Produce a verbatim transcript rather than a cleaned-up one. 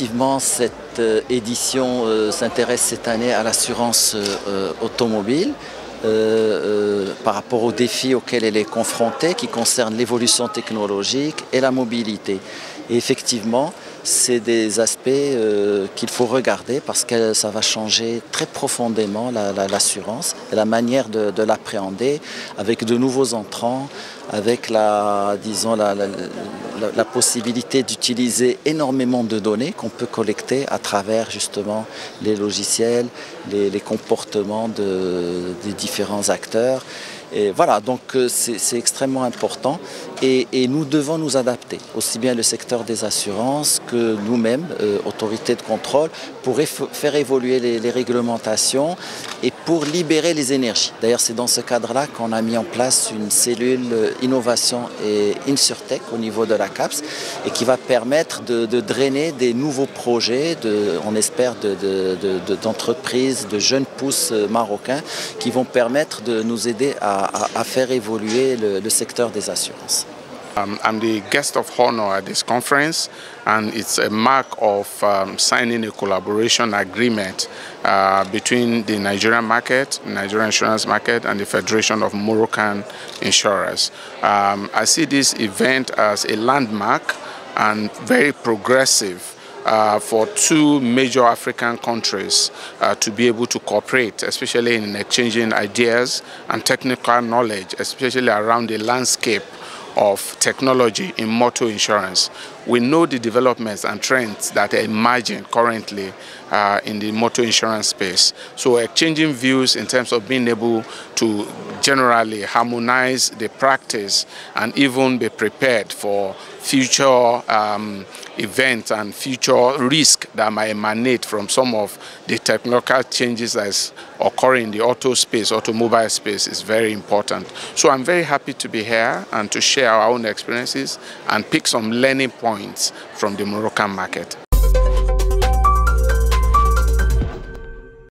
Effectivement, cette édition euh, s'intéresse cette année à l'assurance euh, automobile euh, euh, par rapport aux défis auxquels elle est confrontée qui concernent l'évolution technologique et la mobilité. Et effectivement, c'est des aspects euh, qu'il faut regarder parce que ça va changer très profondément la, la, l'assurance et la manière de, de l'appréhender avec de nouveaux entrants, avec la, disons, la, la, la, la possibilité d'utiliser énormément de données qu'on peut collecter à travers justement les logiciels, les, les comportements de, des différents acteurs. Et voilà, donc c'est extrêmement important et, et nous devons nous adapter, aussi bien le secteur des assurances que nous-mêmes, euh, autorités de contrôle, pour faire évoluer les, les réglementations et pour libérer les énergies. D'ailleurs, c'est dans ce cadre-là qu'on a mis en place une cellule innovation et insurtech au niveau de la CAPS et qui va permettre de, de drainer des nouveaux projets, de, on espère, de, de, de, de, d'entreprises, de jeunes pousses marocains qui vont permettre de nous aider à à faire évoluer le, le secteur des assurances. Um, I'm the guest of honor at this conference, and it's a mark of um, signing a collaboration agreement uh, between the Nigerian market, Nigerian insurance market, and the Federation of Moroccan Insurers. Um, I see this event as a landmark and very progressive Uh, for two major African countries uh, to be able to cooperate, especially in exchanging ideas and technical knowledge, especially around the landscape of technology in motor insurance. We know the developments and trends that are emerging currently uh, in the motor insurance space. So we're exchanging views in terms of being able to generally harmonize the practice and even be prepared for future um, events and future risk that might emanate from some of the technical changes that is occurring in the auto space, automobile space is very important. So I'm very happy to be here and to share our own experiences and pick some learning points from the Moroccan market.